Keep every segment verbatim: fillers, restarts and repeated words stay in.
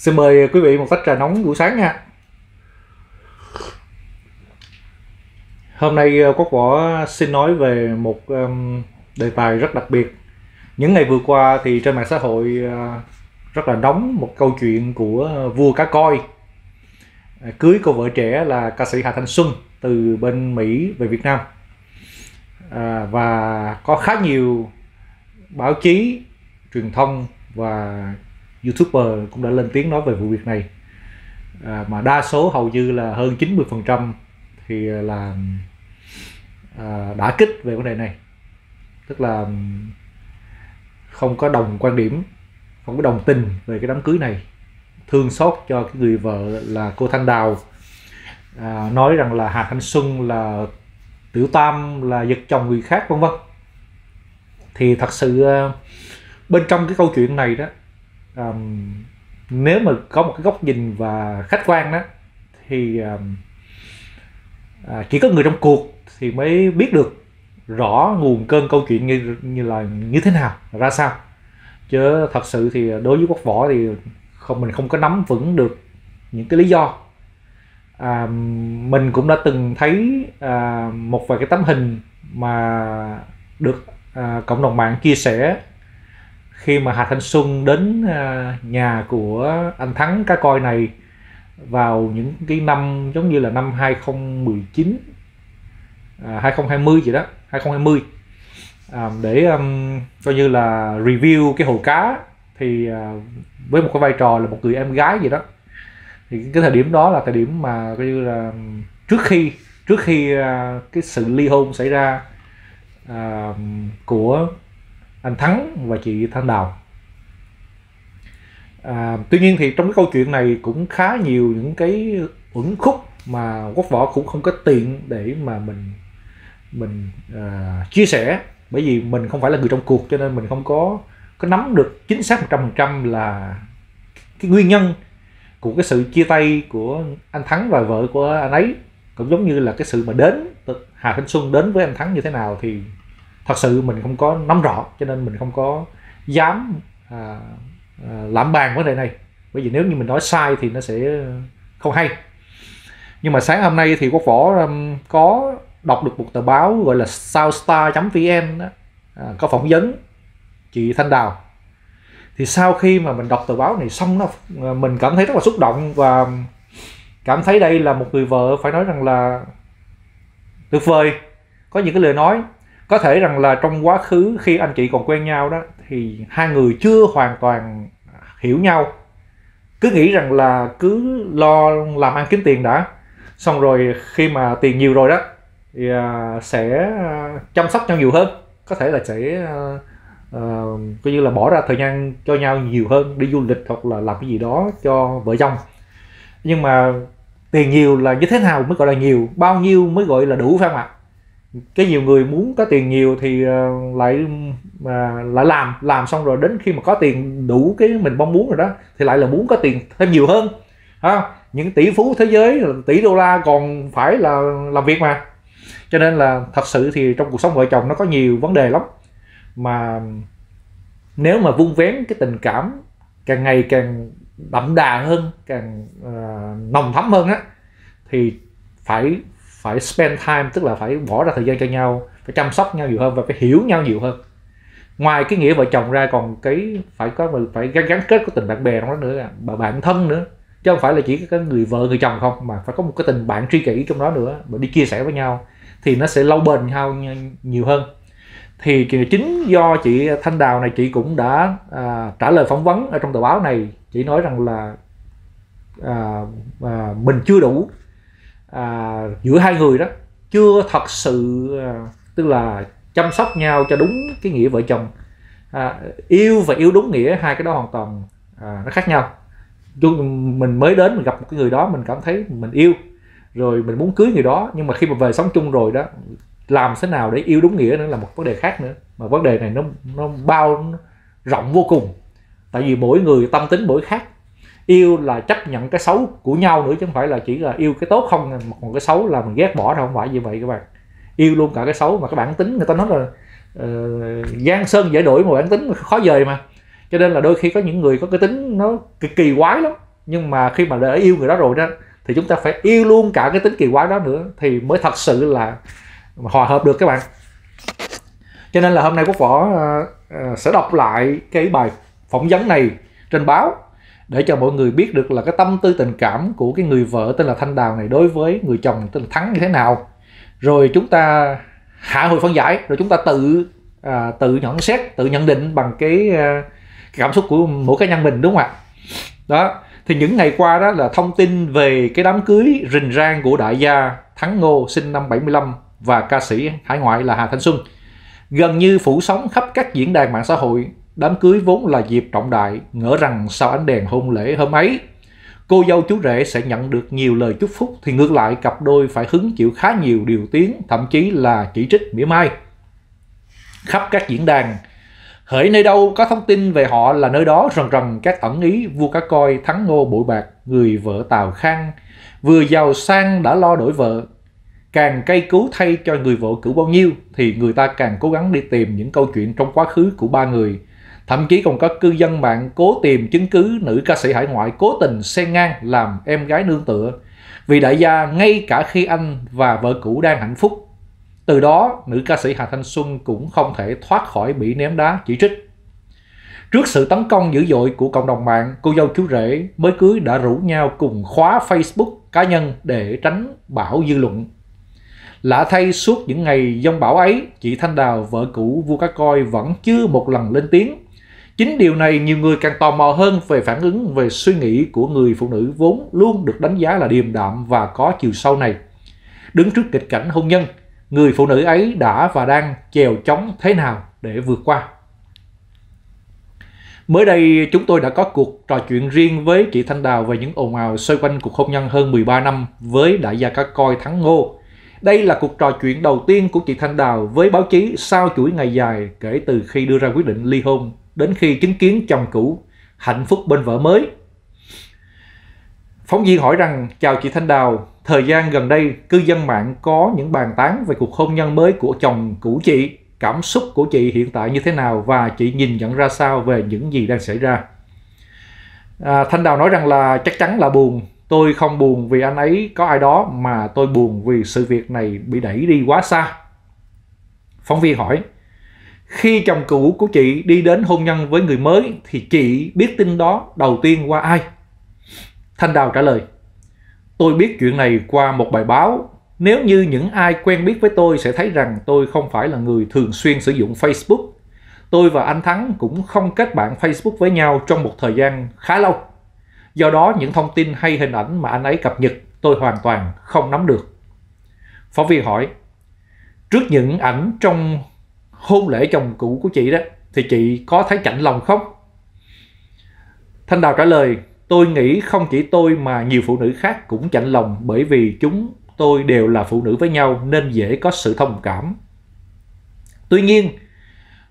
Xin mời quý vị một tách trà nóng buổi sáng nha. Hôm nay Quốc Võ xin nói về một đề tài rất đặc biệt. Những ngày vừa qua thì trên mạng xã hội rất là nóng một câu chuyện của vua cá coi cưới cô vợ trẻ là ca sĩ Hà Thanh Xuân từ bên Mỹ về Việt Nam. À, và có khá nhiều báo chí, truyền thông và YouTuber cũng đã lên tiếng nói về vụ việc này, à, mà đa số hầu như là hơn chín mươi phần trăm thì là à, đã kích về vấn đề này, tức là không có đồng quan điểm, không có đồng tình về cái đám cưới này, thương xót cho cái người vợ là cô Thanh Đào, à, nói rằng là Hà Thanh Xuân là tiểu tam, là giật chồng người khác, vân vân. Thì thật sự bên trong cái câu chuyện này đó, um, nếu mà có một cái góc nhìn và khách quan đó thì um, à, chỉ có người trong cuộc thì mới biết được rõ nguồn cơn câu chuyện như như là như thế nào, ra sao. Chứ thật sự thì đối với Quốc Võ thì không mình không có nắm vững được những cái lý do. À, mình cũng đã từng thấy à, một vài cái tấm hình mà được à, cộng đồng mạng chia sẻ khi mà Hà Thanh Xuân đến à, nhà của anh Thắng cá coi này vào những cái năm giống như là năm hai không một chín, à, hai không hai không gì đó, hai không hai không, à, để um, coi như là review cái hồ cá. Thì à, với một cái vai trò là một người em gái gì đó, thì cái thời điểm đó là thời điểm mà coi như là trước khi trước khi cái sự ly hôn xảy ra à, của anh Thắng và chị Thanh Đào. À, tuy nhiên thì trong cái câu chuyện này cũng khá nhiều những cái uẩn khúc mà Quốc Võ cũng không có tiện để mà mình mình à, chia sẻ, bởi vì mình không phải là người trong cuộc, cho nên mình không có có nắm được chính xác một trăm phần trăm là cái nguyên nhân của cái sự chia tay của anh Thắng và vợ của anh ấy, cũng giống như là cái sự mà đến Hà Thanh Xuân đến với anh Thắng như thế nào. Thì thật sự mình không có nắm rõ, cho nên mình không có dám à, à, lãm bàn vấn đề này, bởi vì nếu như mình nói sai thì nó sẽ không hay. Nhưng mà sáng hôm nay thì Quốc Võ um, có đọc được một tờ báo gọi là sao star chấm vn, à, có phỏng vấn chị Thanh Đào. Thì sau khi mà mình đọc tờ báo này xong, nó mình cảm thấy rất là xúc động và cảm thấy đây là một người vợ phải nói rằng là tuyệt vời. Có những cái lời nói có thể rằng là trong quá khứ khi anh chị còn quen nhau đó thì hai người chưa hoàn toàn hiểu nhau, cứ nghĩ rằng là cứ lo làm ăn kiếm tiền đã, xong rồi khi mà tiền nhiều rồi đó thì sẽ chăm sóc nhau nhiều hơn, có thể là sẽ Uh, coi như là bỏ ra thời gian cho nhau nhiều hơn, đi du lịch hoặc là làm cái gì đó cho vợ chồng. Nhưng mà tiền nhiều là như thế nào mới gọi là nhiều, bao nhiêu mới gọi là đủ, phải không ạ? Cái nhiều người muốn có tiền nhiều thì uh, lại mà uh, lại làm làm xong rồi đến khi mà có tiền đủ cái mình mong muốn rồi đó thì lại là muốn có tiền thêm nhiều hơn. Ha? Những tỷ phú thế giới, tỷ đô la còn phải là làm việc mà. Cho nên là thật sự thì trong cuộc sống vợ chồng nó có nhiều vấn đề lắm, mà nếu mà vun vén cái tình cảm càng ngày càng đậm đà hơn, càng uh, nồng thắm hơn á, thì phải phải spend time, tức là phải bỏ ra thời gian cho nhau, phải chăm sóc nhau nhiều hơn và phải hiểu nhau nhiều hơn. Ngoài cái nghĩa vợ chồng ra còn cái phải có phải gắn kết của tình bạn bè trong đó nữa, bà bạn thân nữa, chứ không phải là chỉ cái người vợ người chồng không, mà phải có một cái tình bạn tri kỷ trong đó nữa, mà đi chia sẻ với nhau thì nó sẽ lâu bền nhau nhiều hơn. Thì chính do chị Thanh Đào này, chị cũng đã à, trả lời phỏng vấn ở trong tờ báo này. Chị nói rằng là à, à, mình chưa đủ, à, giữa hai người đó chưa thật sự à, tức là chăm sóc nhau cho đúng cái nghĩa vợ chồng, à, yêu và yêu đúng nghĩa, hai cái đó hoàn toàn à, nó khác nhau. Mình mới đến mình gặp một cái người đó mình cảm thấy mình yêu rồi mình muốn cưới người đó, nhưng mà khi mà về sống chung rồi đó, làm thế nào để yêu đúng nghĩa nữa là một vấn đề khác nữa. Mà vấn đề này nó nó bao nó rộng vô cùng, tại vì mỗi người tâm tính mỗi khác. Yêu là chấp nhận cái xấu của nhau nữa, chứ không phải là chỉ là yêu cái tốt không, còn cái xấu là mình ghét bỏ đâu, không phải như vậy các bạn. Yêu luôn cả cái xấu, mà cái bản tính người ta nói là uh, gian sơn dễ đổi mà bản tính khó dời mà. Cho nên là đôi khi có những người có cái tính nó cực kỳ quái lắm, Nhưng mà khi mà đã yêu người đó rồi đó thì chúng ta phải yêu luôn cả cái tính kỳ quái đó nữa thì mới thật sự là hòa hợp được các bạn. Cho nên là hôm nay Quốc Võ sẽ đọc lại cái bài phỏng vấn này trên báo để cho mọi người biết được là cái tâm tư tình cảm của cái người vợ tên là Thanh Đào này đối với người chồng tên là Thắng như thế nào. Rồi chúng ta hạ hồi phân giải, rồi chúng ta tự à, tự nhận xét, tự nhận định bằng cái, cái cảm xúc của mỗi cá nhân mình, đúng không ạ? Đó, thì những ngày qua đó là thông tin về cái đám cưới rình rang của đại gia Thắng Ngô sinh năm bảy mươi lăm và ca sĩ hải ngoại là Hà Thanh Xuân gần như phủ sóng khắp các diễn đàn mạng xã hội. Đám cưới vốn là dịp trọng đại, ngỡ rằng sau ánh đèn hôn lễ hôm ấy, cô dâu chú rể sẽ nhận được nhiều lời chúc phúc, thì ngược lại cặp đôi phải hứng chịu khá nhiều điều tiếng, thậm chí là chỉ trích mỉa mai. Khắp các diễn đàn, hỡi nơi đâu có thông tin về họ là nơi đó rần rần các ẩn ý vua cá coi Thắng Ngô bội bạc, người vợ Tào Khang, vừa giàu sang đã lo đổi vợ. Càng cay cú thay cho người vợ cũ bao nhiêu, thì người ta càng cố gắng đi tìm những câu chuyện trong quá khứ của ba người. Thậm chí còn có cư dân mạng cố tìm chứng cứ nữ ca sĩ hải ngoại cố tình xen ngang làm em gái nương tựa vì đại gia ngay cả khi anh và vợ cũ đang hạnh phúc. Từ đó, nữ ca sĩ Hà Thanh Xuân cũng không thể thoát khỏi bị ném đá chỉ trích. Trước sự tấn công dữ dội của cộng đồng mạng, cô dâu chú rể mới cưới đã rủ nhau cùng khóa Facebook cá nhân để tránh bão dư luận. Lạ thay, suốt những ngày giông bão ấy, chị Thanh Đào, vợ cũ vua cá coi, vẫn chưa một lần lên tiếng. Chính điều này nhiều người càng tò mò hơn về phản ứng, về suy nghĩ của người phụ nữ vốn luôn được đánh giá là điềm đạm và có chiều sâu này. Đứng trước kịch cảnh hôn nhân, người phụ nữ ấy đã và đang chèo chống thế nào để vượt qua. Mới đây chúng tôi đã có cuộc trò chuyện riêng với chị Thanh Đào về những ồn ào xoay quanh cuộc hôn nhân hơn mười ba năm với đại gia cá coi Thắng Ngô. Đây là cuộc trò chuyện đầu tiên của chị Thanh Đào với báo chí sau chuỗi ngày dài kể từ khi đưa ra quyết định ly hôn đến khi chứng kiến chồng cũ hạnh phúc bên vợ mới. Phóng viên hỏi rằng, chào chị Thanh Đào, thời gian gần đây cư dân mạng có những bàn tán về cuộc hôn nhân mới của chồng cũ chị, cảm xúc của chị hiện tại như thế nào và chị nhìn nhận ra sao về những gì đang xảy ra? À, Thanh Đào nói rằng là chắc chắn là buồn. Tôi không buồn vì anh ấy có ai đó, mà tôi buồn vì sự việc này bị đẩy đi quá xa. Phóng viên hỏi, khi chồng cũ của chị đi đến hôn nhân với người mới thì chị biết tin đó đầu tiên qua ai? Thanh Đào trả lời, tôi biết chuyện này qua một bài báo. Nếu như những ai quen biết với tôi sẽ thấy rằng tôi không phải là người thường xuyên sử dụng Facebook. Tôi và anh Thắng cũng không kết bạn Facebook với nhau trong một thời gian khá lâu. Do đó những thông tin hay hình ảnh mà anh ấy cập nhật tôi hoàn toàn không nắm được. Phóng viên hỏi, trước những ảnh trong hôn lễ chồng cũ của chị đó thì chị có thấy chạnh lòng không? Thanh Đào trả lời, tôi nghĩ không chỉ tôi mà nhiều phụ nữ khác cũng chạnh lòng, bởi vì chúng tôi đều là phụ nữ với nhau nên dễ có sự thông cảm. Tuy nhiên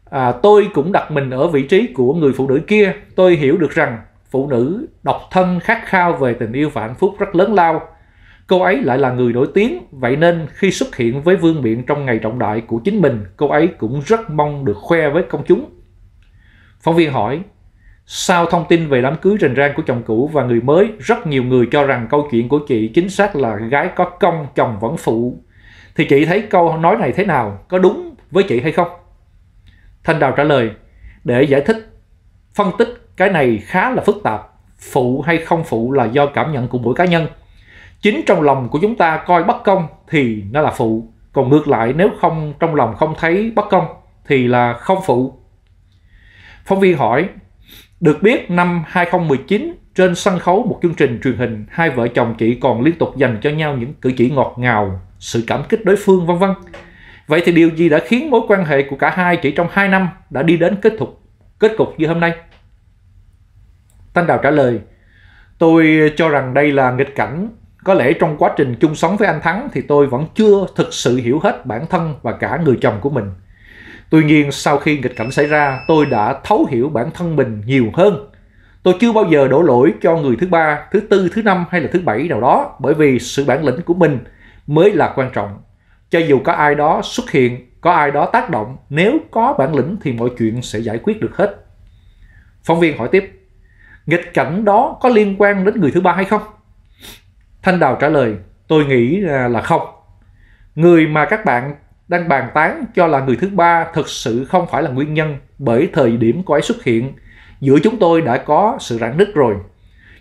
à, tôi cũng đặt mình ở vị trí của người phụ nữ kia. Tôi hiểu được rằng phụ nữ độc thân khát khao về tình yêu và hạnh phúc rất lớn lao. Cô ấy lại là người nổi tiếng, vậy nên khi xuất hiện với vương miện trong ngày trọng đại của chính mình, cô ấy cũng rất mong được khoe với công chúng. Phóng viên hỏi, sau thông tin về đám cưới rình rang của chồng cũ và người mới, rất nhiều người cho rằng câu chuyện của chị chính xác là gái có công, chồng vẫn phụ. Thì chị thấy câu nói này thế nào? Có đúng với chị hay không? Thanh Đào trả lời, để giải thích, phân tích cái này khá là phức tạp. Phụ hay không phụ là do cảm nhận của mỗi cá nhân. Chính trong lòng của chúng ta coi bất công thì nó là phụ. Còn ngược lại, nếu không trong lòng không thấy bất công thì là không phụ. Phóng viên hỏi, được biết năm hai không một chín trên sân khấu một chương trình truyền hình, hai vợ chồng chị còn liên tục dành cho nhau những cử chỉ ngọt ngào, sự cảm kích đối phương vân vân. Vậy thì điều gì đã khiến mối quan hệ của cả hai chỉ trong hai năm đã đi đến kết thúc, kết cục như hôm nay? Thanh Đào trả lời, tôi cho rằng đây là nghịch cảnh. Có lẽ trong quá trình chung sống với anh Thắng thì tôi vẫn chưa thực sự hiểu hết bản thân và cả người chồng của mình. Tuy nhiên sau khi nghịch cảnh xảy ra, tôi đã thấu hiểu bản thân mình nhiều hơn. Tôi chưa bao giờ đổ lỗi cho người thứ ba, thứ tư, thứ năm hay là thứ bảy nào đó, bởi vì sự bản lĩnh của mình mới là quan trọng. Cho dù có ai đó xuất hiện, có ai đó tác động, nếu có bản lĩnh thì mọi chuyện sẽ giải quyết được hết. Phóng viên hỏi tiếp, nghịch cảnh đó có liên quan đến người thứ ba hay không? Thanh Đào trả lời, tôi nghĩ là không. Người mà các bạn đang bàn tán cho là người thứ ba thực sự không phải là nguyên nhân, bởi thời điểm cô ấy xuất hiện, giữa chúng tôi đã có sự rạn nứt rồi.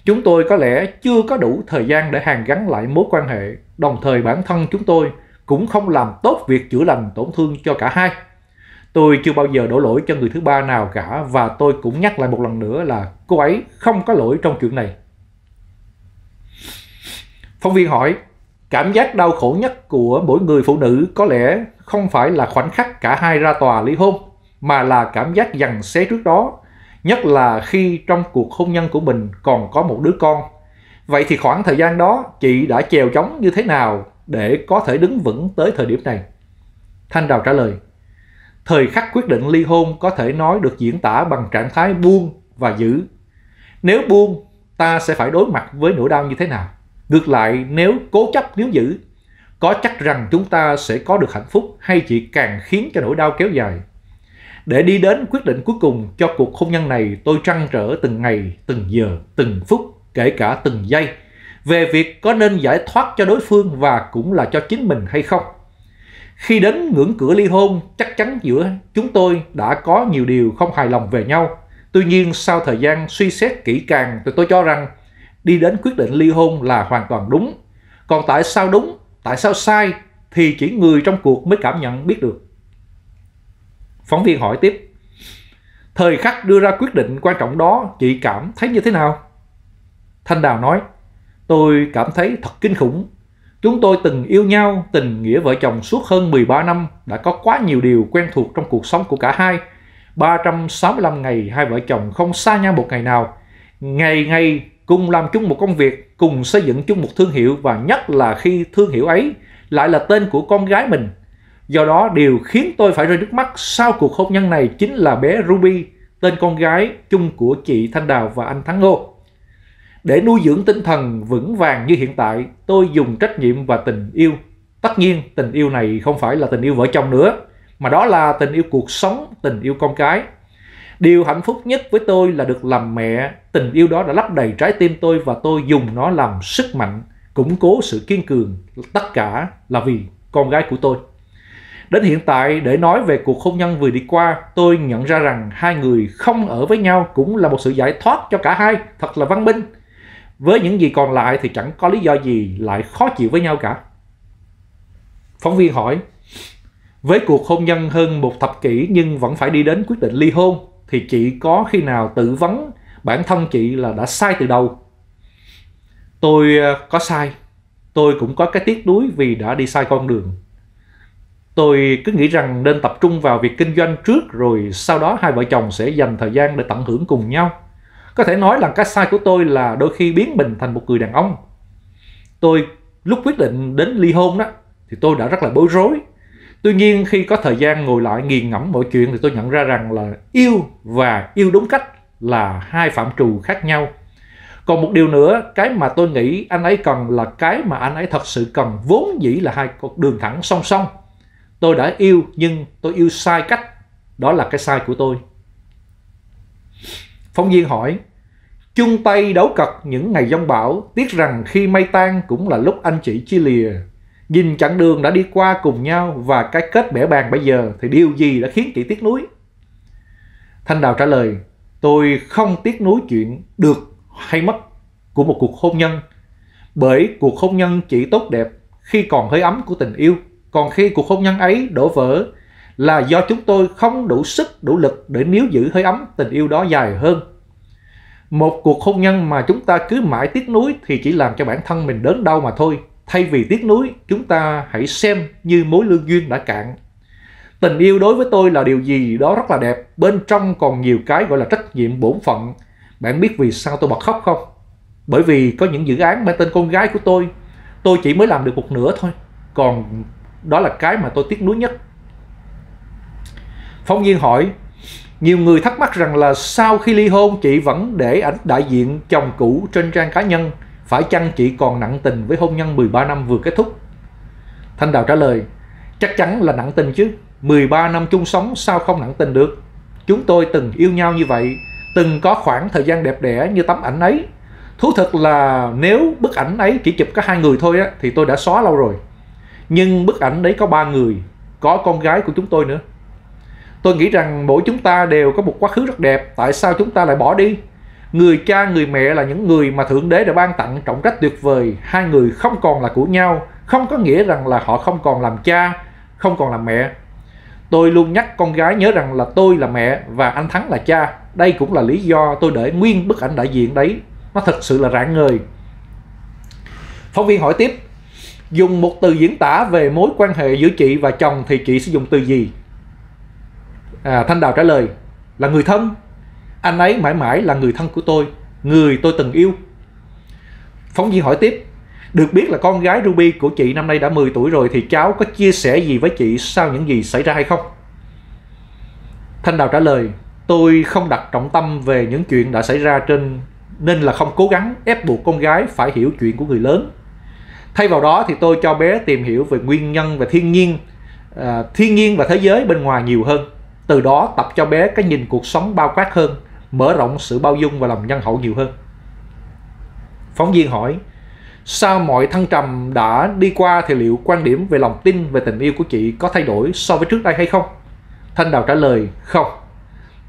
Chúng tôi có lẽ chưa có đủ thời gian để hàn gắn lại mối quan hệ, đồng thời bản thân chúng tôi cũng không làm tốt việc chữa lành tổn thương cho cả hai. Tôi chưa bao giờ đổ lỗi cho người thứ ba nào cả, và tôi cũng nhắc lại một lần nữa là cô ấy không có lỗi trong chuyện này. Phóng viên hỏi, cảm giác đau khổ nhất của mỗi người phụ nữ có lẽ không phải là khoảnh khắc cả hai ra tòa ly hôn, mà là cảm giác giằng xé trước đó, nhất là khi trong cuộc hôn nhân của mình còn có một đứa con. Vậy thì khoảng thời gian đó chị đã chèo chống như thế nào để có thể đứng vững tới thời điểm này? Thanh Đào trả lời, thời khắc quyết định ly hôn có thể nói được diễn tả bằng trạng thái buông và giữ. Nếu buông, ta sẽ phải đối mặt với nỗi đau như thế nào? Ngược lại, nếu cố chấp, nếu giữ, có chắc rằng chúng ta sẽ có được hạnh phúc hay chỉ càng khiến cho nỗi đau kéo dài? Để đi đến quyết định cuối cùng cho cuộc hôn nhân này, tôi trăn trở từng ngày, từng giờ, từng phút, kể cả từng giây, về việc có nên giải thoát cho đối phương và cũng là cho chính mình hay không. Khi đến ngưỡng cửa ly hôn, chắc chắn giữa chúng tôi đã có nhiều điều không hài lòng về nhau. Tuy nhiên, sau thời gian suy xét kỹ càng thì tôi cho rằng đi đến quyết định ly hôn là hoàn toàn đúng. Còn tại sao đúng, tại sao sai thì chỉ người trong cuộc mới cảm nhận biết được. Phóng viên hỏi tiếp, thời khắc đưa ra quyết định quan trọng đó chị cảm thấy như thế nào? Thanh Đào nói, tôi cảm thấy thật kinh khủng. Chúng tôi từng yêu nhau, tình nghĩa vợ chồng suốt hơn mười ba năm, đã có quá nhiều điều quen thuộc trong cuộc sống của cả hai. ba trăm sáu mươi lăm ngày hai vợ chồng không xa nhau một ngày nào. Ngày ngày cùng làm chung một công việc, cùng xây dựng chung một thương hiệu, và nhất là khi thương hiệu ấy lại là tên của con gái mình. Do đó điều khiến tôi phải rơi nước mắt sau cuộc hôn nhân này chính là bé Ruby, tên con gái chung của chị Thanh Đào và anh Thắng Ngô. Để nuôi dưỡng tinh thần vững vàng như hiện tại, tôi dùng trách nhiệm và tình yêu. Tất nhiên tình yêu này không phải là tình yêu vợ chồng nữa, mà đó là tình yêu cuộc sống, tình yêu con cái. Điều hạnh phúc nhất với tôi là được làm mẹ. Tình yêu đó đã lấp đầy trái tim tôi và tôi dùng nó làm sức mạnh, củng cố sự kiên cường. Tất cả là vì con gái của tôi. Đến hiện tại, để nói về cuộc hôn nhân vừa đi qua, tôi nhận ra rằng hai người không ở với nhau cũng là một sự giải thoát cho cả hai, thật là văn minh. Với những gì còn lại thì chẳng có lý do gì lại khó chịu với nhau cả. Phóng viên hỏi, với cuộc hôn nhân hơn một thập kỷ nhưng vẫn phải đi đến quyết định ly hôn, thì chị có khi nào tự vấn bản thân chị là đã sai từ đầu? Tôi có sai. Tôi cũng có cái tiếc nuối vì đã đi sai con đường. Tôi cứ nghĩ rằng nên tập trung vào việc kinh doanh trước, rồi sau đó hai vợ chồng sẽ dành thời gian để tận hưởng cùng nhau. Có thể nói là cái sai của tôi là đôi khi biến mình thành một người đàn ông. Tôi lúc quyết định đến ly hôn đó thì tôi đã rất là bối rối. Tuy nhiên khi có thời gian ngồi lại nghiền ngẫm mọi chuyện thì tôi nhận ra rằng là yêu và yêu đúng cách là hai phạm trù khác nhau. Còn một điều nữa, cái mà tôi nghĩ anh ấy cần là cái mà anh ấy thật sự cần, vốn dĩ là hai con đường thẳng song song. Tôi đã yêu nhưng tôi yêu sai cách, đó là cái sai của tôi. Phóng viên hỏi, chung tay đấu cật những ngày giông bão, tiếc rằng khi mây tan cũng là lúc anh chị chia lìa. Nhìn chặng đường đã đi qua cùng nhau và cái kết bẻ bàng bây giờ, thì điều gì đã khiến chị tiếc nuối? Thanh Đào trả lời, tôi không tiếc nuối chuyện được hay mất của một cuộc hôn nhân, bởi cuộc hôn nhân chỉ tốt đẹp khi còn hơi ấm của tình yêu. Còn khi cuộc hôn nhân ấy đổ vỡ là do chúng tôi không đủ sức, đủ lực để níu giữ hơi ấm tình yêu đó dài hơn. Một cuộc hôn nhân mà chúng ta cứ mãi tiếc nuối thì chỉ làm cho bản thân mình đớn đau mà thôi. Thay vì tiếc nuối, chúng ta hãy xem như mối lương duyên đã cạn. Tình yêu đối với tôi là điều gì đó rất là đẹp, bên trong còn nhiều cái gọi là trách nhiệm bổn phận. Bạn biết vì sao tôi bật khóc không? Bởi vì có những dự án mang tên con gái của tôi, tôi chỉ mới làm được một nửa thôi. Còn đó là cái mà tôi tiếc nuối nhất. Phóng viên hỏi, nhiều người thắc mắc rằng là sau khi ly hôn chị vẫn để ảnh đại diện chồng cũ trên trang cá nhân. Phải chăng chị còn nặng tình với hôn nhân mười ba năm vừa kết thúc? Thanh Đào trả lời, chắc chắn là nặng tình chứ. mười ba năm chung sống sao không nặng tình được? Chúng tôi từng yêu nhau như vậy, từng có khoảng thời gian đẹp đẽ như tấm ảnh ấy. Thú thật là nếu bức ảnh ấy chỉ chụp có hai người thôi á, thì tôi đã xóa lâu rồi. Nhưng bức ảnh đấy có ba người, có con gái của chúng tôi nữa. Tôi nghĩ rằng mỗi chúng ta đều có một quá khứ rất đẹp, tại sao chúng ta lại bỏ đi? Người cha, người mẹ là những người mà Thượng Đế đã ban tặng trọng trách tuyệt vời. Hai người không còn là của nhau, không có nghĩa rằng là họ không còn làm cha, không còn làm mẹ. Tôi luôn nhắc con gái nhớ rằng là tôi là mẹ và anh Thắng là cha. Đây cũng là lý do tôi để nguyên bức ảnh đại diện đấy. Nó thật sự là rạng ngời. Phóng viên hỏi tiếp, dùng một từ diễn tả về mối quan hệ giữa chị và chồng thì chị sẽ dùng từ gì? À, Thanh Đào trả lời là người thân. Anh ấy mãi mãi là người thân của tôi, người tôi từng yêu. Phóng viên hỏi tiếp, được biết là con gái Ruby của chị năm nay đã mười tuổi rồi, thì cháu có chia sẻ gì với chị sau những gì xảy ra hay không? Thanh Đào trả lời, tôi không đặt trọng tâm về những chuyện đã xảy ra trên, nên là không cố gắng ép buộc con gái phải hiểu chuyện của người lớn. Thay vào đó thì tôi cho bé tìm hiểu về nguyên nhân và thiên nhiên, à, thiên nhiên và thế giới bên ngoài nhiều hơn. Từ đó tập cho bé cái nhìn cuộc sống bao quát hơn, mở rộng sự bao dung và lòng nhân hậu nhiều hơn. Phóng viên hỏi, sau mọi thăng trầm đã đi qua thì liệu quan điểm về lòng tin về tình yêu của chị có thay đổi so với trước đây hay không? Thanh Đào trả lời, không.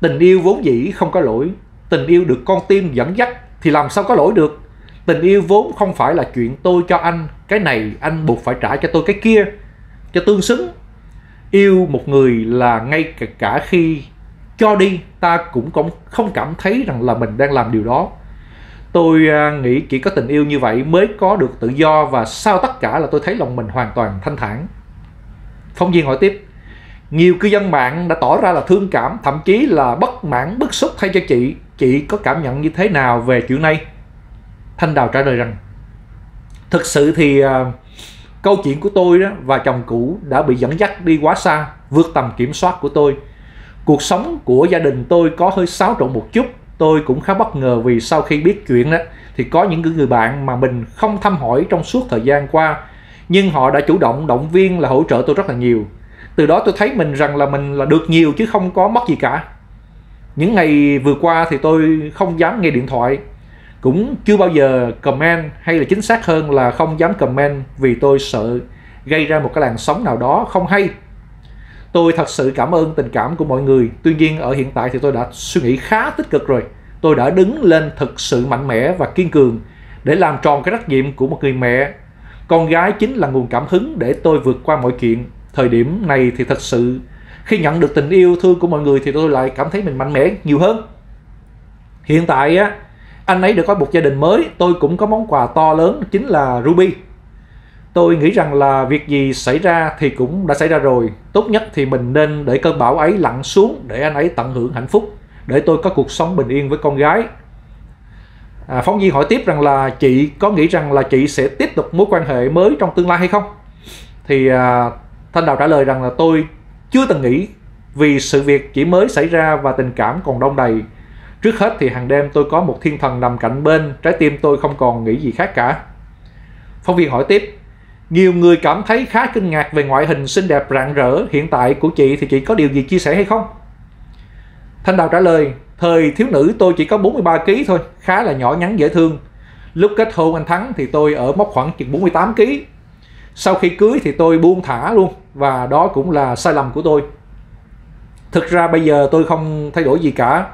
Tình yêu vốn dĩ không có lỗi. Tình yêu được con tim dẫn dắt thì làm sao có lỗi được. Tình yêu vốn không phải là chuyện tôi cho anh cái này, anh buộc phải trả cho tôi cái kia, cho tương xứng. Yêu một người là ngay cả khi cho đi ta cũng không cảm thấy rằng là mình đang làm điều đó. Tôi nghĩ chỉ có tình yêu như vậy mới có được tự do, và sau tất cả là tôi thấy lòng mình hoàn toàn thanh thản. Phóng viên hỏi tiếp, nhiều cư dân mạng đã tỏ ra là thương cảm, thậm chí là bất mãn, bức xúc thay cho chị. Chị có cảm nhận như thế nào về chuyện này? Thanh Đào trả lời rằng, thực sự thì uh, câu chuyện của tôi đó và chồng cũ đã bị dẫn dắt đi quá xa, vượt tầm kiểm soát của tôi. Cuộc sống của gia đình tôi có hơi xáo trộn một chút. Tôi cũng khá bất ngờ vì sau khi biết chuyện đó thì có những người bạn mà mình không thăm hỏi trong suốt thời gian qua, nhưng họ đã chủ động động viên là hỗ trợ tôi rất là nhiều. Từ đó tôi thấy mình rằng là mình là được nhiều chứ không có mất gì cả. Những ngày vừa qua thì tôi không dám nghe điện thoại, cũng chưa bao giờ comment, hay là chính xác hơn là không dám comment, vì tôi sợ gây ra một cái làn sóng nào đó không hay. Tôi thật sự cảm ơn tình cảm của mọi người. Tuy nhiên ở hiện tại thì tôi đã suy nghĩ khá tích cực rồi. Tôi đã đứng lên thực sự mạnh mẽ và kiên cường để làm tròn cái trách nhiệm của một người mẹ. Con gái chính là nguồn cảm hứng để tôi vượt qua mọi chuyện. Thời điểm này thì thật sự khi nhận được tình yêu thương của mọi người thì tôi lại cảm thấy mình mạnh mẽ nhiều hơn. Hiện tại á, anh ấy đã có một gia đình mới. Tôi cũng có món quà to lớn chính là Ruby. Tôi nghĩ rằng là việc gì xảy ra thì cũng đã xảy ra rồi. Tốt nhất thì mình nên để cơn bão ấy lặn xuống để anh ấy tận hưởng hạnh phúc, để tôi có cuộc sống bình yên với con gái. À, phóng viên hỏi tiếp rằng là chị có nghĩ rằng là chị sẽ tiếp tục mối quan hệ mới trong tương lai hay không? Thì à, Thanh Đào trả lời rằng là tôi chưa từng nghĩ, vì sự việc chỉ mới xảy ra và tình cảm còn đong đầy. Trước hết thì hàng đêm tôi có một thiên thần nằm cạnh bên, trái tim tôi không còn nghĩ gì khác cả. Phóng viên hỏi tiếp, nhiều người cảm thấy khá kinh ngạc về ngoại hình xinh đẹp rạng rỡ hiện tại của chị, thì chị có điều gì chia sẻ hay không? Thanh Đào trả lời, thời thiếu nữ tôi chỉ có bốn mươi ba ki lô gam thôi, khá là nhỏ nhắn dễ thương. Lúc kết hôn anh Thắng thì tôi ở mốc khoảng chừng bốn mươi tám ki lô gam. Sau khi cưới thì tôi buông thả luôn, và đó cũng là sai lầm của tôi. Thực ra bây giờ tôi không thay đổi gì cả,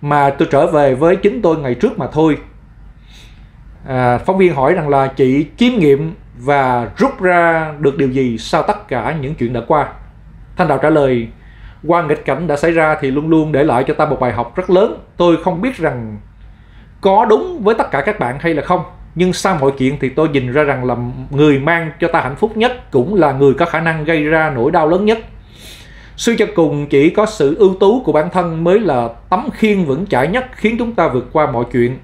mà tôi trở về với chính tôi ngày trước mà thôi. À, phóng viên hỏi rằng là chị chiêm nghiệm và rút ra được điều gì sau tất cả những chuyện đã qua? Thanh Đào trả lời, qua nghịch cảnh đã xảy ra thì luôn luôn để lại cho ta một bài học rất lớn. Tôi không biết rằng có đúng với tất cả các bạn hay là không, nhưng sau mọi chuyện thì tôi nhìn ra rằng là người mang cho ta hạnh phúc nhất cũng là người có khả năng gây ra nỗi đau lớn nhất. Suy cho cùng, chỉ có sự ưu tú của bản thân mới là tấm khiên vững chãi nhất khiến chúng ta vượt qua mọi chuyện.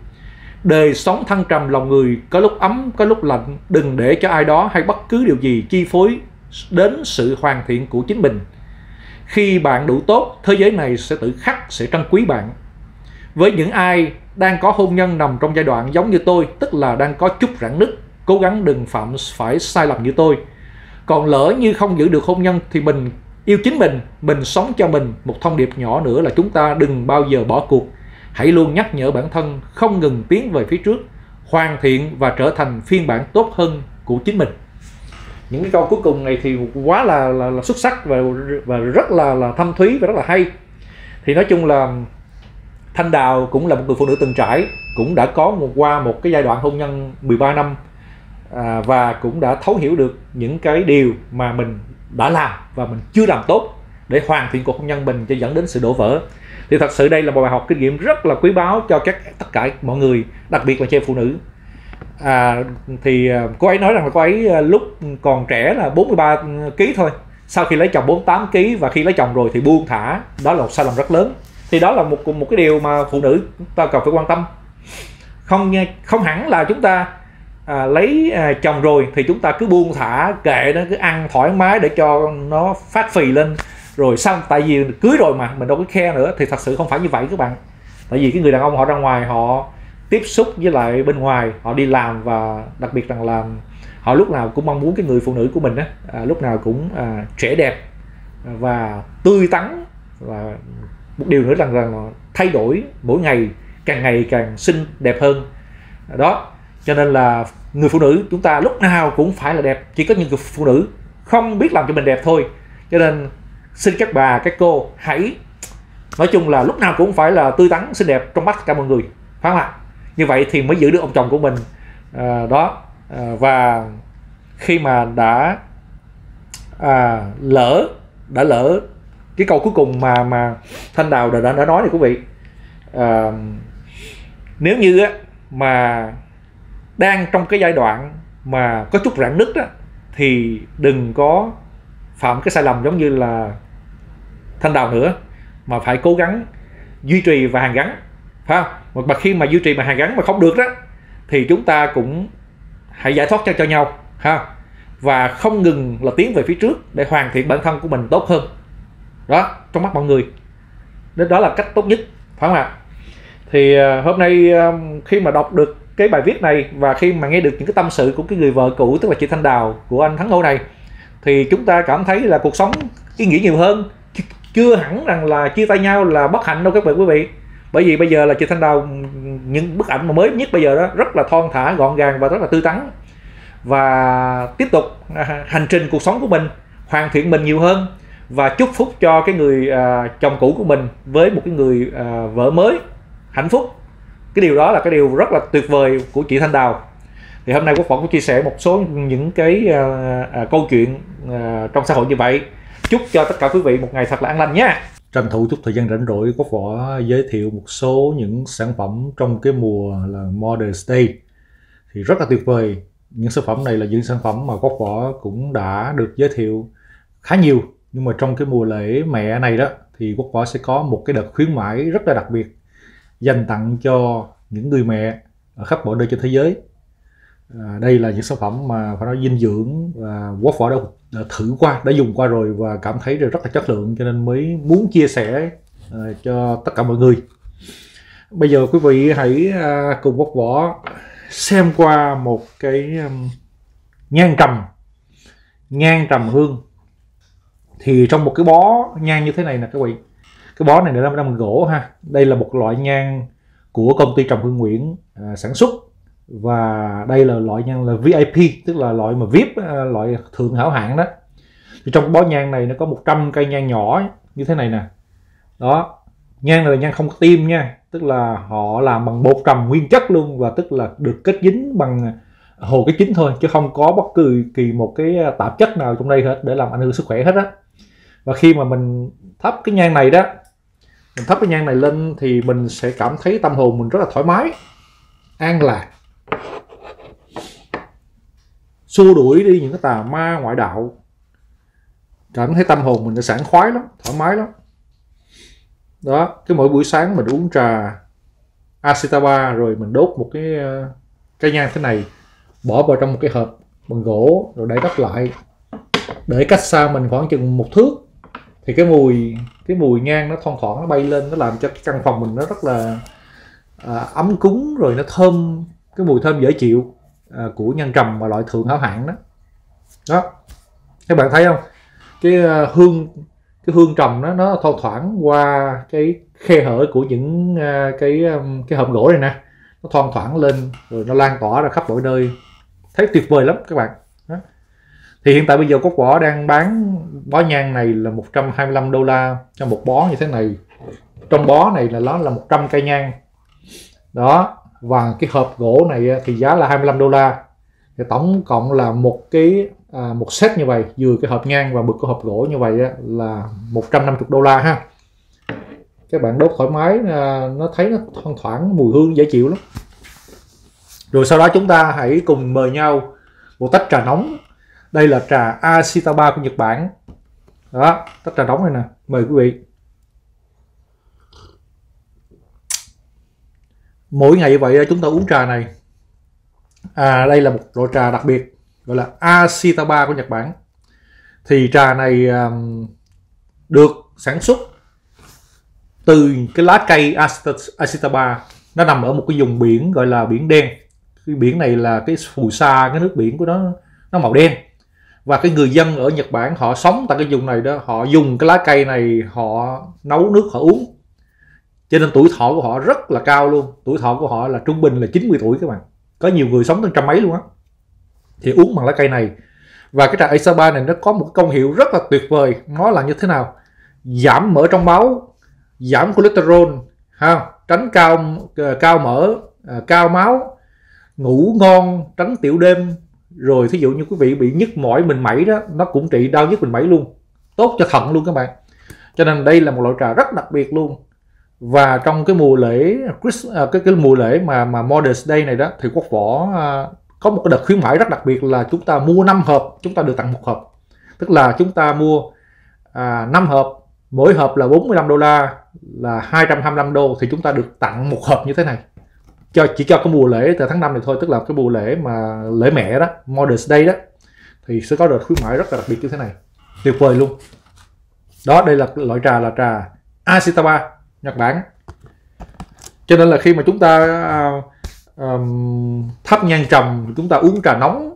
Đời sống thăng trầm lòng người, có lúc ấm, có lúc lạnh. Đừng để cho ai đó hay bất cứ điều gì chi phối đến sự hoàn thiện của chính mình. Khi bạn đủ tốt, thế giới này sẽ tự khắc sẽ trân quý bạn. Với những ai đang có hôn nhân nằm trong giai đoạn giống như tôi, tức là đang có chút rạn nứt, cố gắng đừng phạm phải sai lầm như tôi. Còn lỡ như không giữ được hôn nhân thì mình yêu chính mình, mình sống cho mình. Một thông điệp nhỏ nữa là chúng ta đừng bao giờ bỏ cuộc. Hãy luôn nhắc nhở bản thân không ngừng tiến về phía trước, hoàn thiện và trở thành phiên bản tốt hơn của chính mình. Những cái câu cuối cùng này thì quá là, là, là xuất sắc và, và rất là, là thâm thúy và rất là hay. Thì nói chung là Thanh Đào cũng là một người phụ nữ từng trải, cũng đã có một, qua một cái giai đoạn hôn nhân mười ba năm à, và cũng đã thấu hiểu được những cái điều mà mình đã làm và mình chưa làm tốt để hoàn thiện cuộc hôn nhân mình cho dẫn đến sự đổ vỡ. Thì thật sự đây là một bài học kinh nghiệm rất là quý báu cho các tất cả mọi người, đặc biệt là chị em phụ nữ. À, thì cô ấy nói rằng là cô ấy lúc còn trẻ là bốn mươi ba ký thôi, sau khi lấy chồng bốn mươi tám ký, và khi lấy chồng rồi thì buông thả. Đó là một sai lầm rất lớn. Thì đó là một một cái điều mà phụ nữ ta cần phải quan tâm. Không không hẳn là chúng ta à, lấy à, chồng rồi thì chúng ta cứ buông thả, kệ nó, cứ ăn thoải mái để cho nó phát phì lên rồi xong, tại vì cưới rồi mà mình đâu có care nữa. Thì thật sự không phải như vậy các bạn. Tại vì cái người đàn ông họ ra ngoài, họ tiếp xúc với lại bên ngoài, họ đi làm, và đặc biệt rằng là họ lúc nào cũng mong muốn cái người phụ nữ của mình á, à, lúc nào cũng à, trẻ đẹp và tươi tắn, và một điều nữa rằng là, là thay đổi mỗi ngày, càng ngày càng xinh đẹp hơn. Đó, cho nên là người phụ nữ chúng ta lúc nào cũng phải là đẹp. Chỉ có những người phụ nữ không biết làm cho mình đẹp thôi. Cho nên xin các bà, các cô hãy, nói chung là lúc nào cũng phải là tươi tắn, xinh đẹp trong mắt tất cả mọi người, phải không ạ? Như vậy thì mới giữ được ông chồng của mình. à, Đó à, và khi mà đã à, lỡ đã lỡ cái câu cuối cùng mà mà Thanh Đào đã, đã nói này quý vị, à, nếu như á, mà đang trong cái giai đoạn mà có chút rạn nứt á, thì đừng có phạm cái sai lầm giống như là Thanh Đào nữa, mà phải cố gắng duy trì và hàn gắn, phải không? Mà khi mà duy trì mà hàn gắn mà không được đó, thì chúng ta cũng hãy giải thoát cho, cho nhau ha, và không ngừng là tiến về phía trước để hoàn thiện bản thân của mình tốt hơn đó trong mắt mọi người. Nên đó là cách tốt nhất, phải không ạ? Thì hôm nay khi mà đọc được cái bài viết này, và khi mà nghe được những cái tâm sự của cái người vợ cũ, tức là chị Thanh Đào của anh Thắng Ngô này, thì chúng ta cảm thấy là cuộc sống ý nghĩa nhiều hơn. Chưa hẳn rằng là chia tay nhau là bất hạnh đâu các bạn quý vị. Bởi vì bây giờ là chị Thanh Đào, những bức ảnh mà mới nhất bây giờ đó rất là thon thả, gọn gàng và rất là tươi tắn. Và tiếp tục hành trình cuộc sống của mình, hoàn thiện mình nhiều hơn, và chúc phúc cho cái người à, chồng cũ của mình với một cái người à, vợ mới hạnh phúc. Cái điều đó là cái điều rất là tuyệt vời của chị Thanh Đào. Thì hôm nay Quốc Võ cũng chia sẻ một số những cái à, à, câu chuyện à, trong xã hội như vậy. Chúc cho tất cả quý vị một ngày thật là an lành nhé. Tranh thủ chút thời gian rảnh rỗi, Quốc Võ giới thiệu một số những sản phẩm trong cái mùa là Mother's Day thì rất là tuyệt vời. Những sản phẩm này là những sản phẩm mà Quốc Võ cũng đã được giới thiệu khá nhiều, nhưng mà trong cái mùa lễ mẹ này đó thì Quốc Võ sẽ có một cái đợt khuyến mãi rất là đặc biệt dành tặng cho những người mẹ ở khắp mọi nơi trên thế giới. À, đây là những sản phẩm mà phải nói dinh dưỡng và Quốc Võ đã, đã thử qua, đã dùng qua rồi và cảm thấy rất là chất lượng, cho nên mới muốn chia sẻ uh, cho tất cả mọi người. Bây giờ quý vị hãy uh, cùng Quốc Võ xem qua một cái um, nhang trầm, nhang trầm hương. Thì trong một cái bó nhang như thế này nè các vị, cái bó này là làm gỗ ha. Đây là một loại nhang của công ty Trầm Hương Nguyễn uh, sản xuất. Và đây là loại nhang là vi ai pi, tức là loại mà vi ai pi, loại thượng hảo hạng đó. Thì trong bó nhang này nó có một trăm cây nhang nhỏ như thế này nè. Đó, nhang này là nhang không có tim nha, tức là họ làm bằng bột trầm nguyên chất luôn, và tức là được kết dính bằng hồ cái chính thôi, chứ không có bất cứ kỳ một cái tạp chất nào trong đây hết để làm ảnh hưởng sức khỏe hết á. Và khi mà mình thắp cái nhang này đó, mình thắp cái nhang này lên thì mình sẽ cảm thấy tâm hồn mình rất là thoải mái, an lạc, xua đuổi đi những cái tà ma ngoại đạo. Cảm thấy tâm hồn mình đã sảng khoái lắm, thoải mái lắm. Đó, cái mỗi buổi sáng mình uống trà Ashitaba rồi mình đốt một cái cây nhang thế này, bỏ vào trong một cái hộp bằng gỗ rồi đậy đắp lại, để cách xa mình khoảng chừng một thước, thì cái mùi cái mùi nhang nó thoang thoảng nó bay lên, nó làm cho cái căn phòng mình nó rất là à, ấm cúng, rồi nó thơm, cái mùi thơm dễ chịu của nhang trầm mà loại thượng hảo hạng đó. Đó, các bạn thấy không, cái hương, cái cái hương trầm nó nó thoang thoảng qua cái khe hở của những cái cái hộp gỗ này nè, nó thoang thoảng lên rồi nó lan tỏa ra khắp mọi nơi, thấy tuyệt vời lắm các bạn. Đó. Thì hiện tại bây giờ Quốc Võ đang bán bó nhang này là một trăm hai mươi lăm đô la cho một bó như thế này. Trong bó này là nó là một trăm cây nhang. Đó, và cái hộp gỗ này thì giá là hai mươi lăm đô la. Thì tổng cộng là một cái à, một set như vậy, vừa cái hộp nhang và bực cái hộp gỗ như vậy là một trăm năm mươi đô la ha. Các bạn đốt thoải mái, nó thấy nó thoang thoảng mùi hương dễ chịu lắm. Rồi sau đó chúng ta hãy cùng mời nhau một tách trà nóng. Đây là trà Ashitaba của Nhật Bản. Đó, tách trà nóng này nè, mời quý vị. Mỗi ngày vậy chúng ta uống trà này. À, đây là một loại trà đặc biệt gọi là Ashitaba của Nhật Bản. Thì trà này um, được sản xuất từ cái lá cây Ashitaba. Nó nằm ở một cái vùng biển gọi là biển đen. Cái biển này là cái phù sa, cái nước biển của nó nó màu đen. Và cái người dân ở Nhật Bản họ sống tại cái vùng này đó, họ dùng cái lá cây này họ nấu nước họ uống. Cho nên tuổi thọ của họ rất là cao luôn. Tuổi thọ của họ là trung bình là chín mươi tuổi các bạn. Có nhiều người sống tới trăm mấy luôn á. Thì uống bằng lá cây này. Và cái trà Ashitaba này nó có một công hiệu rất là tuyệt vời. Nó là như thế nào? Giảm mỡ trong máu, giảm cholesterol, ha, tránh cao cao mỡ, cao máu, ngủ ngon, tránh tiểu đêm. Rồi thí dụ như quý vị bị nhức mỏi mình mẩy đó, nó cũng trị đau nhức mình mẩy luôn. Tốt cho thận luôn các bạn. Cho nên đây là một loại trà rất đặc biệt luôn. Và trong cái mùa lễ cái cái mùa lễ mà mà Mother's Day này đó thì Quốc Võ có một cái đợt khuyến mãi rất đặc biệt là chúng ta mua năm hộp chúng ta được tặng một hộp, tức là chúng ta mua à, năm hộp, mỗi hộp là bốn mươi lăm đô la là hai trăm hai mươi lăm đô, thì chúng ta được tặng một hộp như thế này cho chỉ cho cái mùa lễ từ tháng năm này thôi, tức là cái mùa lễ mà lễ mẹ đó, Mother's Day đó, thì sẽ có đợt khuyến mãi rất là đặc biệt như thế này, tuyệt vời luôn đó. Đây là loại trà là trà Ashitaba Nhật Bản. Cho nên là khi mà chúng ta à, à, thắp nhang trầm, chúng ta uống trà nóng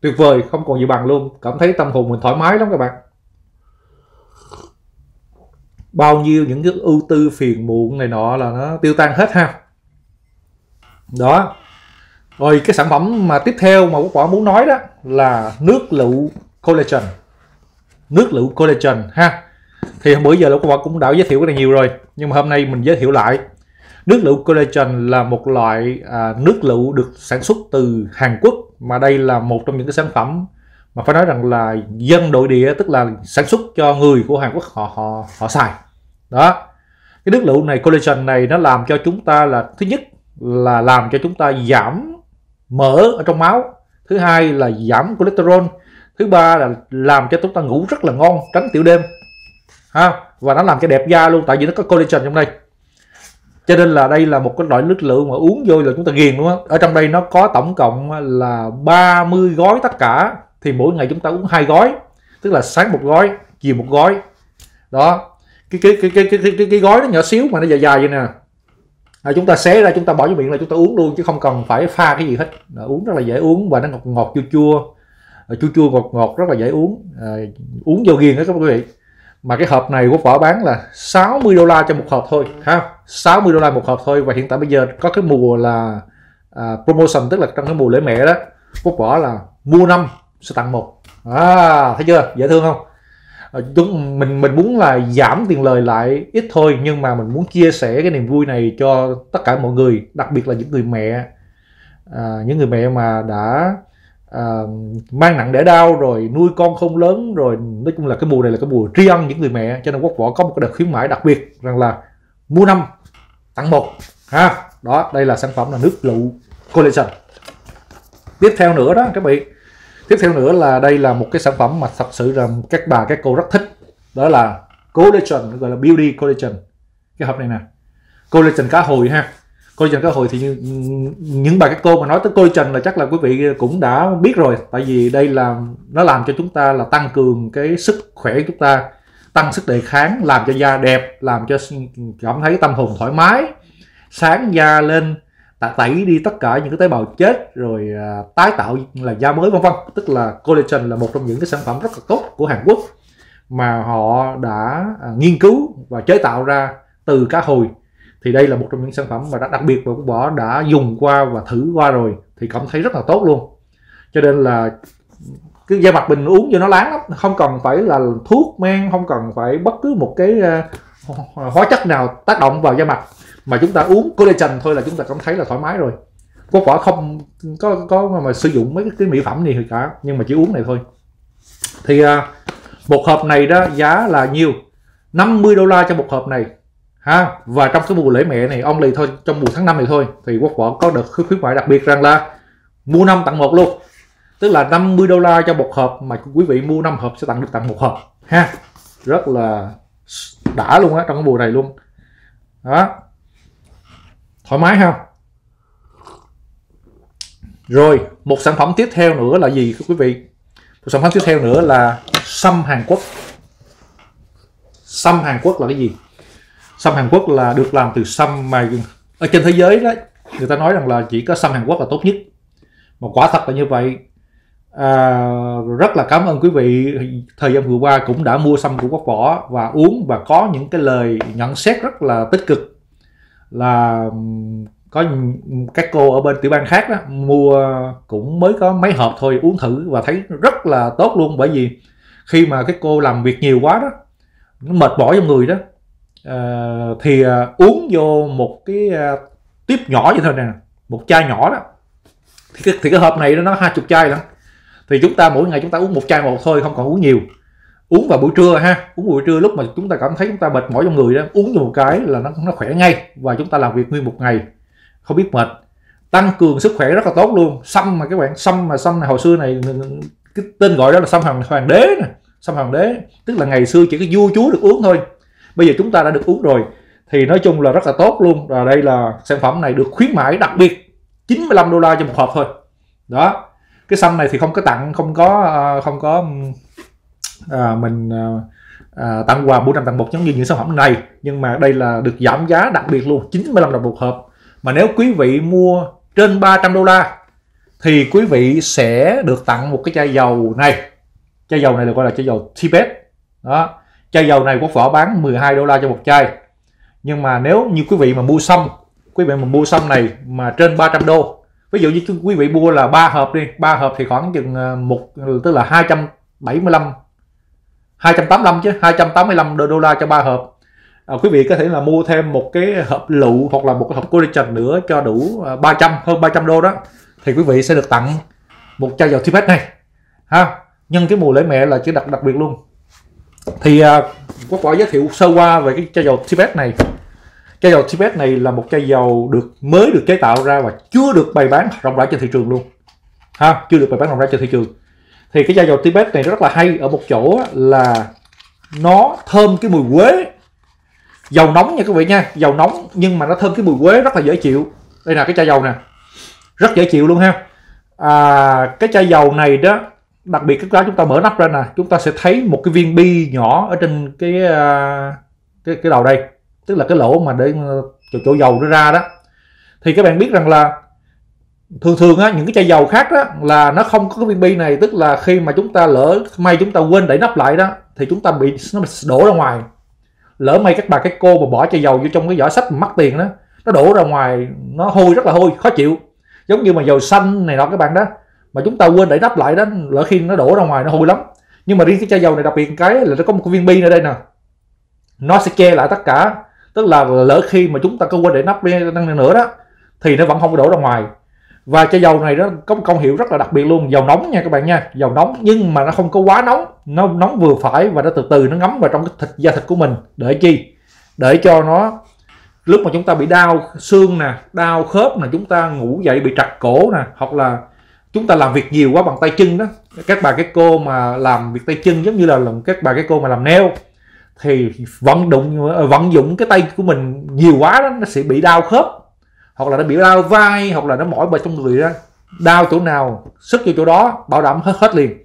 tuyệt vời không còn gì bằng luôn, cảm thấy tâm hồn mình thoải mái lắm các bạn. Bao nhiêu những cái ưu tư phiền muộn này nọ là nó tiêu tan hết ha. Đó. Rồi cái sản phẩm mà tiếp theo mà Quốc Võ muốn nói đó là nước lựu collagen. Nước lựu collagen ha. Thì hôm bữa giờ là Quốc Võ cũng đã giới thiệu cái này nhiều rồi, nhưng mà hôm nay mình giới thiệu lại. Nước lựu collagen là một loại à, nước lựu được sản xuất từ Hàn Quốc, mà đây là một trong những cái sản phẩm mà phải nói rằng là dân nội địa, tức là sản xuất cho người của Hàn Quốc họ họ họ xài. Đó. Cái nước lựu này, collagen này nó làm cho chúng ta là thứ nhất là làm cho chúng ta giảm mỡ ở trong máu, thứ hai là giảm cholesterol, thứ ba là làm cho chúng ta ngủ rất là ngon, tránh tiểu đêm. Ha, và nó làm cho đẹp da luôn, tại vì nó có collagen trong đây. Cho nên là đây là một cái loại nước lựu mà uống vô là chúng ta ghiền đúng không? Ở trong đây nó có tổng cộng là ba mươi gói tất cả, thì mỗi ngày chúng ta uống hai gói, tức là sáng một gói, chiều một gói. Đó. Cái cái cái cái cái cái, cái gói nó nhỏ xíu mà nó dài dài vậy nè. À, chúng ta xé ra chúng ta bỏ vô miệng là chúng ta uống luôn chứ không cần phải pha cái gì hết. À, uống rất là dễ uống và nó ngọt ngọt chua chua. À, chua chua ngọt ngọt rất là dễ uống. À, uống vô ghiền đó các quý vị. Mà cái hộp này Quốc Võ bán là sáu mươi đô la cho một hộp thôi ha, sáu mươi đô la một hộp thôi. Và hiện tại bây giờ có cái mùa là à, promotion, tức là trong cái mùa lễ mẹ đó, Quốc Võ là mua năm sẽ tặng một. À, thấy chưa, dễ thương không? À, chúng mình mình muốn là giảm tiền lời lại ít thôi, nhưng mà mình muốn chia sẻ cái niềm vui này cho tất cả mọi người, đặc biệt là những người mẹ, à, những người mẹ mà đã À, mang nặng đẻ đau rồi nuôi con không lớn, rồi nói chung là cái mùa này là cái mùa tri ân những người mẹ. Cho nên Quốc Võ có một cái đợt khuyến mãi đặc biệt rằng là mua năm tặng một ha. Đó, đây là sản phẩm là nước lựu collagen. Tiếp theo nữa đó các bạn, tiếp theo nữa là đây là một cái sản phẩm mà thật sự là các bà các cô rất thích, đó là collagen, gọi là beauty collagen. Cái hộp này nè, collagen cá hồi ha. Collagen cá hồi thì như, những bà các cô mà nói tới collagen là chắc là quý vị cũng đã biết rồi, tại vì đây là nó làm cho chúng ta là tăng cường cái sức khỏe của chúng ta, tăng sức đề kháng, làm cho da đẹp, làm cho cảm thấy tâm hồn thoải mái, sáng da lên, tẩy đi tất cả những cái tế bào chết rồi à, tái tạo là da mới vân vân. Tức là collagen là một trong những cái sản phẩm rất là tốt của Hàn Quốc mà họ đã nghiên cứu và chế tạo ra từ cá hồi. Thì đây là một trong những sản phẩm mà đã đặc biệt và Quốc Võ đã dùng qua và thử qua rồi thì cảm thấy rất là tốt luôn. Cho nên là cái da mặt mình uống cho nó láng lắm, không cần phải là thuốc men, không cần phải bất cứ một cái hóa chất nào tác động vào da mặt, mà chúng ta uống collagen thôi là chúng ta cảm thấy là thoải mái rồi. Quốc Võ không có có mà sử dụng mấy cái, cái mỹ phẩm gì cả, nhưng mà chỉ uống này thôi. Thì một hộp này đó giá là nhiều, năm mươi đô la cho một hộp này ha. Và trong cái mùa lễ mẹ này ông lì thôi, trong mùa tháng năm này thôi, thì Quốc Võ có được khuyến mại đặc biệt rằng là mua năm tặng một luôn, tức là năm mươi đô la cho một hộp mà quý vị mua năm hộp sẽ tặng được tặng một hộp ha, rất là đã luôn á, trong cái mùa này luôn đó, thoải mái không. Rồi một sản phẩm tiếp theo nữa là gì quý vị? Một sản phẩm tiếp theo nữa là sâm Hàn Quốc. Sâm Hàn Quốc là cái gì? Sâm Hàn Quốc là được làm từ sâm mà ở trên thế giới đó, người ta nói rằng là chỉ có sâm Hàn Quốc là tốt nhất, mà quả thật là như vậy. À, rất là cảm ơn quý vị thời gian vừa qua cũng đã mua sâm của Quốc Võ và uống và có những cái lời nhận xét rất là tích cực, là có các cô ở bên tiểu bang khác đó, mua cũng mới có mấy hộp thôi, uống thử và thấy rất là tốt luôn. Bởi vì khi mà cái cô làm việc nhiều quá đó, nó mệt mỏi trong người đó, à, thì uống vô một cái tiếp nhỏ vậy thôi nè, một chai nhỏ đó, thì cái, thì cái hộp này nó hai chục chai lắm. Thì chúng ta mỗi ngày chúng ta uống một chai một thôi, không còn uống nhiều. Uống vào buổi trưa ha, uống buổi trưa lúc mà chúng ta cảm thấy chúng ta mệt mỏi trong người đó, uống vô một cái là nó, nó khỏe ngay, và chúng ta làm việc nguyên một ngày không biết mệt, tăng cường sức khỏe rất là tốt luôn. Sâm mà các bạn, sâm mà sâm này hồi xưa này, cái tên gọi đó là sâm hoàng, hoàng đế này. Sâm hoàng đế tức là ngày xưa chỉ có vua chúa được uống thôi, bây giờ chúng ta đã được uống rồi, thì nói chung là rất là tốt luôn. Và đây là sản phẩm này được khuyến mãi đặc biệt chín mươi lăm đô la cho một hộp thôi đó. Cái sâm này thì không có tặng, không có không có à, mình à, tặng quà bốn trăm tặng một giống như những sản phẩm này, nhưng mà đây là được giảm giá đặc biệt luôn, chín mươi lăm đồng một hộp. Mà nếu quý vị mua trên ba trăm đô la thì quý vị sẽ được tặng một cái chai dầu này. Chai dầu này được gọi là chai dầu Tibet đó. Chai dầu này Quốc Võ bán mười hai đô la cho một chai. Nhưng mà nếu như quý vị mà mua sâm, quý vị mà mua sâm này mà trên ba trăm đô, ví dụ như quý vị mua là ba hộp đi, ba hộp thì khoảng chừng một, tức là hai trăm bảy mươi lăm hai trăm tám mươi lăm chứ, hai trăm tám mươi lăm đô la cho ba hộp. À, quý vị có thể là mua thêm một cái hộp lựu hoặc là một cái hộp collagen nữa cho đủ ba trăm, hơn ba trăm đô đó, thì quý vị sẽ được tặng một chai dầu Tibet này ha. Nhân cái mùa lễ mẹ là chữ đặc đặc biệt luôn. Thì à, Quốc Võ giới thiệu sơ qua về cái chai dầu Tibet này. Chai dầu Tibet này là một chai dầu được mới được chế tạo ra và chưa được bày bán rộng rãi trên thị trường luôn ha, chưa được bày bán rộng rãi trên thị trường. Thì cái chai dầu Tibet này rất là hay ở một chỗ là nó thơm cái mùi quế, dầu nóng nha quý vị nha, dầu nóng nhưng mà nó thơm cái mùi quế rất là dễ chịu. Đây là cái chai dầu nè, rất dễ chịu luôn ha. À, cái chai dầu này đó đặc biệt, cái chúng ta mở nắp ra nè, chúng ta sẽ thấy một cái viên bi nhỏ ở trên cái cái, cái đầu đây, tức là cái lỗ mà để chỗ, chỗ dầu nó ra đó. Thì các bạn biết rằng là thường thường á, những cái chai dầu khác đó là nó không có cái viên bi này, tức là khi mà chúng ta lỡ may chúng ta quên đậy nắp lại đó thì chúng ta bị nó đổ ra ngoài. Lỡ may các bà các cô mà bỏ chai dầu vô trong cái giỏ sách mắc tiền đó, nó đổ ra ngoài, nó hôi, rất là hôi, khó chịu. Giống như mà dầu xanh này nọ các bạn đó, mà chúng ta quên để nắp lại đó, lỡ khi nó đổ ra ngoài nó hôi lắm. Nhưng mà riêng cái chai dầu này đặc biệt cái là nó có một cái viên bi ở đây nè, nó sẽ che lại tất cả, tức là lỡ khi mà chúng ta có quên để nắp nữa đó thì nó vẫn không đổ ra ngoài. Và chai dầu này đó có một công hiệu rất là đặc biệt luôn, dầu nóng nha các bạn nha, dầu nóng nhưng mà nó không có quá nóng, nó nóng vừa phải và nó từ từ nó ngấm vào trong cái thịt, da thịt của mình. Để chi? Để cho nó lúc mà chúng ta bị đau xương nè, đau khớp nè, chúng ta ngủ dậy bị trật cổ nè, hoặc là chúng ta làm việc nhiều quá bằng tay chân đó, các bà các cô mà làm việc tay chân giống như là các bà các cô mà làm nail thì vận động vận dụng cái tay của mình nhiều quá đó, nó sẽ bị đau khớp, hoặc là nó bị đau vai, hoặc là nó mỏi bề trong người đó, đau chỗ nào sức vô chỗ đó, bảo đảm hết hết liền.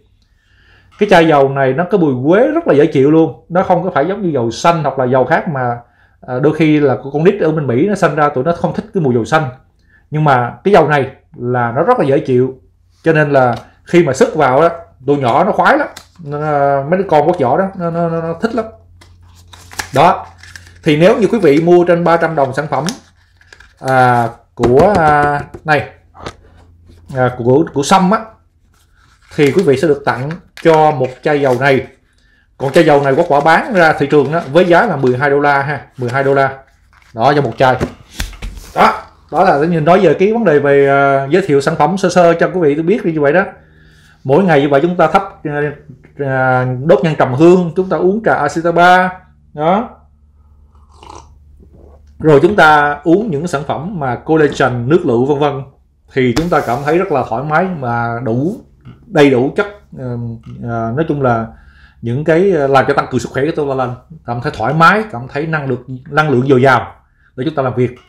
Cái chai dầu này nó có mùi quế rất là dễ chịu luôn, nó không có phải giống như dầu xanh hoặc là dầu khác mà à, đôi khi là con nít ở bên Mỹ nó sinh ra tụi nó không thích cái mùi dầu xanh, nhưng mà cái dầu này là nó rất là dễ chịu, cho nên là khi mà sức vào đó, tụi nhỏ nó khoái lắm, mấy đứa con Quốc Võ đó nó, nó, nó, nó thích lắm đó. Thì nếu như quý vị mua trên ba trăm đồng sản phẩm à, của à, này à, của của Sâm á, thì quý vị sẽ được tặng cho một chai dầu này. Còn chai dầu này Quốc Võ bán ra thị trường đó với giá là mười hai đô la ha, mười hai đô la đó cho một chai đó. Đó là nói về cái vấn đề về uh, giới thiệu sản phẩm sơ sơ cho quý vị tôi biết đi như vậy đó. Mỗi ngày như vậy chúng ta thắp uh, đốt nhang trầm hương, chúng ta uống trà Ashitaba đó, rồi chúng ta uống những sản phẩm mà collagen, nước lựu vân vân, thì chúng ta cảm thấy rất là thoải mái mà đủ đầy đủ chất, uh, uh, nói chung là những cái làm cho tăng cường sức khỏe của tôi, là cảm thấy thoải mái, cảm thấy năng lượng năng lượng dồi dào để chúng ta làm việc.